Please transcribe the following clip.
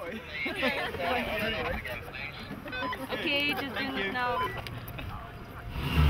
story. Okay, just do this now.